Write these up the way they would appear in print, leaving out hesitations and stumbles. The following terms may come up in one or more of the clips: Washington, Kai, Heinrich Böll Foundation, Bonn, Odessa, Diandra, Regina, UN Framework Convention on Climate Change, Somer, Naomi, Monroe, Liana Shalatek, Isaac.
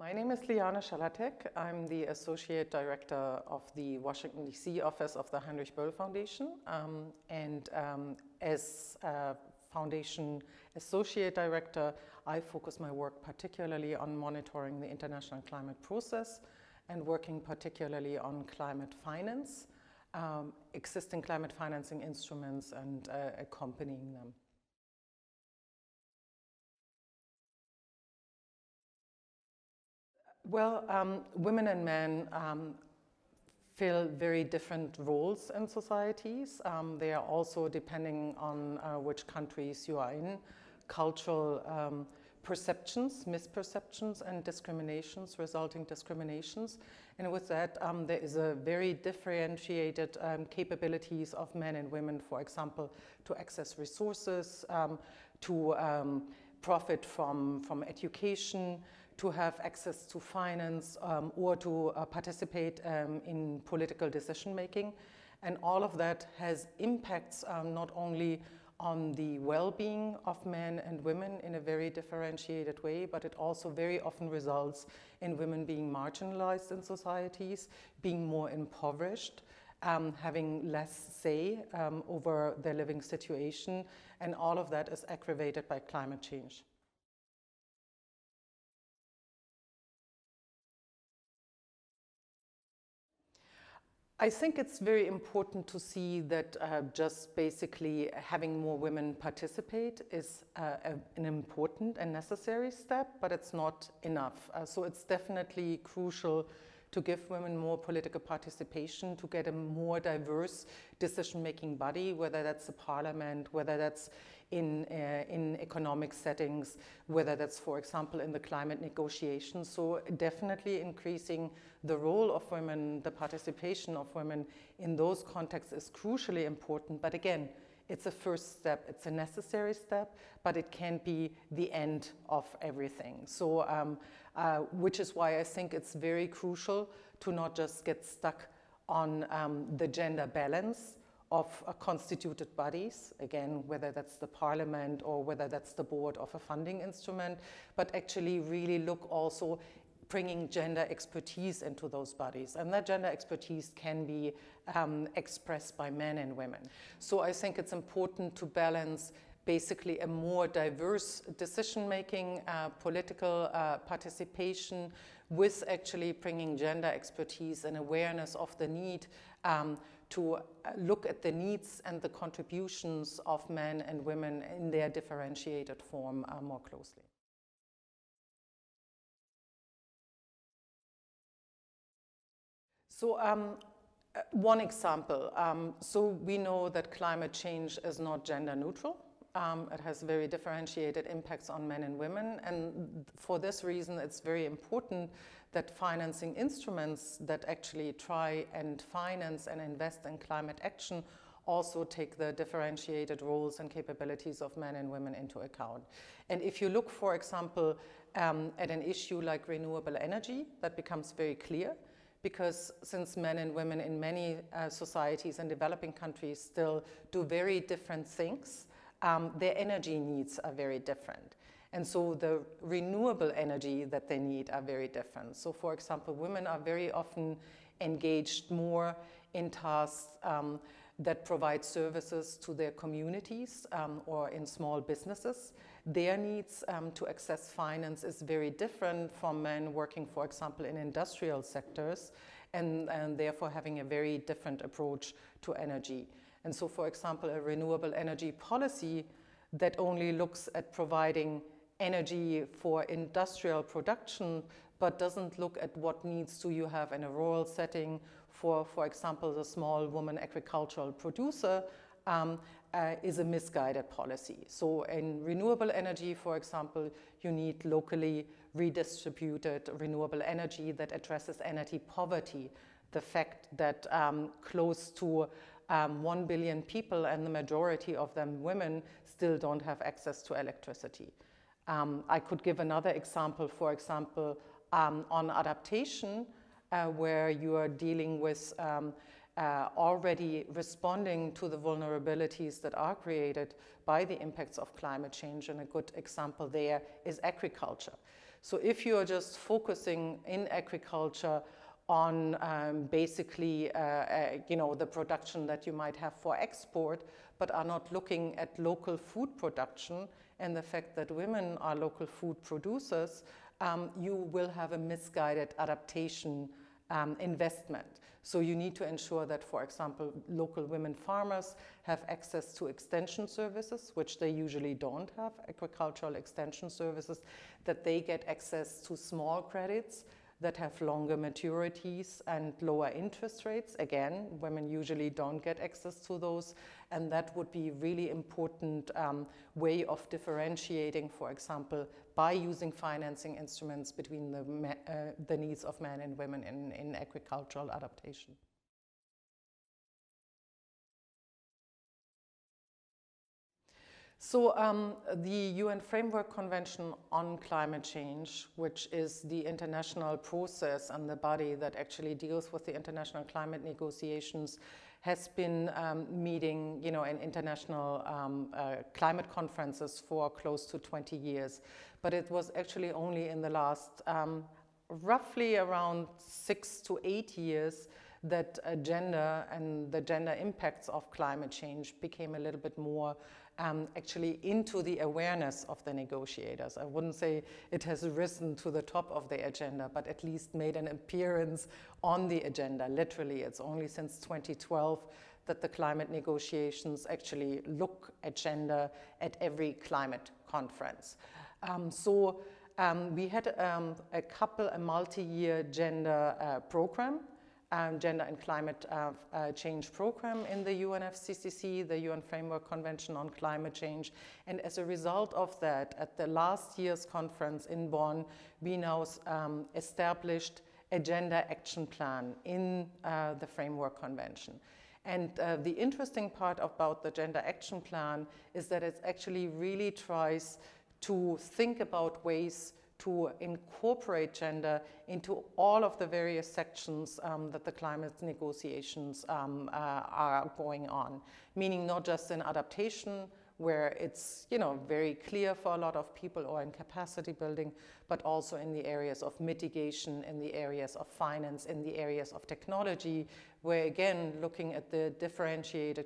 My name is Liana Shalatek. I'm the Associate Director of the Washington, D.C. office of the Heinrich Böll Foundation. As Foundation Associate Director, I focus my work particularly on monitoring the international climate process and working particularly on climate finance, existing climate financing instruments and accompanying them. Well, women and men fill very different roles in societies. They are also, depending on which countries you are in, cultural perceptions, misperceptions and discriminations, resulting discriminations. And with that, there is a very differentiated capabilities of men and women, for example, to access resources, to profit from education, to have access to finance or to participate in political decision making. And all of that has impacts not only on the well-being of men and women in a very differentiated way, but it also very often results in women being marginalized in societies, being more impoverished, having less say over their living situation, and all of that is aggravated by climate change. I think it's very important to see that just basically having more women participate is an important and necessary step, but it's not enough. So it's definitely crucial to give women more political participation, to get a more diverse decision-making body, whether that's the parliament, whether that's in economic settings, whether that's, for example, in the climate negotiations. So definitely increasing the role of women, the participation of women in those contexts is crucially important. But again, it's a first step, it's a necessary step, but it can't be the end of everything. So, which is why I think it's very crucial to not just get stuck on the gender balance of constituted bodies, again, whether that's the parliament or whether that's the board of a funding instrument, but actually really look also bringing gender expertise into those bodies. And that gender expertise can be expressed by men and women. So I think it's important to balance basically a more diverse decision-making, political participation with actually bringing gender expertise and awareness of the need to look at the needs and the contributions of men and women in their differentiated form more closely. So one example, so we know that climate change is not gender neutral. It has very differentiated impacts on men and women, and for this reason it's very important that financing instruments that actually try and finance and invest in climate action also take the differentiated roles and capabilities of men and women into account. And if you look, for example, at an issue like renewable energy, that becomes very clear, because since men and women in many societies and developing countries still do very different things, their energy needs are very different. And so the renewable energy that they need are very different. So for example, women are very often engaged more in tasks that provide services to their communities or in small businesses. Their needs to access finance is very different from men working, for example, in industrial sectors and therefore having a very different approach to energy. And so, for example, a renewable energy policy that only looks at providing energy for industrial production, but doesn't look at what needs do you have in a rural setting for example, the small woman agricultural producer is a misguided policy. So in renewable energy, for example, you need locally redistributed renewable energy that addresses energy poverty. The fact that close to 1 billion people and the majority of them women still don't have access to electricity. I could give another example, for example, on adaptation, where you are dealing with already responding to the vulnerabilities that are created by the impacts of climate change, and a good example there is agriculture. So if you are just focusing in agriculture on basically, you know, the production that you might have for export, but are not looking at local food production and the fact that women are local food producers, you will have a misguided adaptation investment. So you need to ensure that, for example, local women farmers have access to extension services, which they usually don't have, agricultural extension services, that they get access to small credits that have longer maturities and lower interest rates. Again, women usually don't get access to those, and that would be a really important way of differentiating, for example, by using financing instruments between the needs of men and women in agricultural adaptation. So the UN Framework Convention on Climate Change, which is the international process and the body that actually deals with the international climate negotiations, has been meeting, you know, in international climate conferences for close to 20 years. But it was actually only in the last roughly around 6 to 8 years that gender and the gender impacts of climate change became a little bit more actually into the awareness of the negotiators. I wouldn't say it has risen to the top of the agenda, but at least made an appearance on the agenda. Literally, it's only since 2012 that the climate negotiations actually look at gender at every climate conference. We had a multi-year gender program, Gender and Climate Change Program in the UNFCCC, the UN Framework Convention on Climate Change. And as a result of that, at the last year's conference in Bonn, we now established a gender action plan in the Framework Convention. And the interesting part about the gender action plan is that it actually really tries to think about ways to incorporate gender into all of the various sections that the climate negotiations are going on. Meaning not just in adaptation, where it's, you know, very clear for a lot of people, or in capacity building, but also in the areas of mitigation, in the areas of finance, in the areas of technology, where again, looking at the differentiated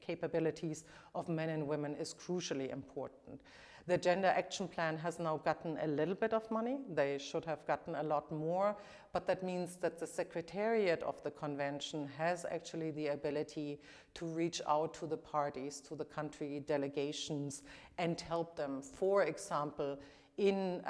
capabilities of men and women is crucially important. The Gender Action Plan has now gotten a little bit of money. They should have gotten a lot more, but that means that the Secretariat of the Convention has actually the ability to reach out to the parties, to the country delegations, and help them, for example, in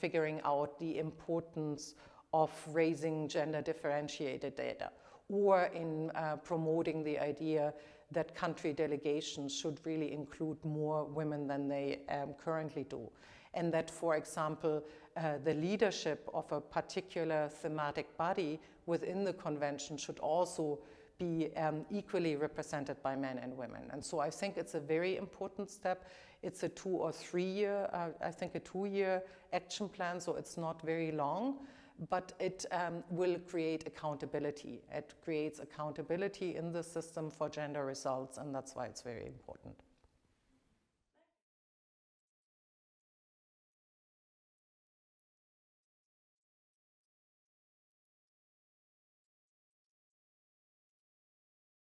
figuring out the importance of raising gender differentiated data, or in promoting the idea that country delegations should really include more women than they currently do. And that, for example, the leadership of a particular thematic body within the convention should also be equally represented by men and women. And so I think it's a very important step. It's a 2 or 3 year, I think a 2-year action plan, so it's not very long. But it will create accountability. It creates accountability in the system for gender results, and that's why it's very important.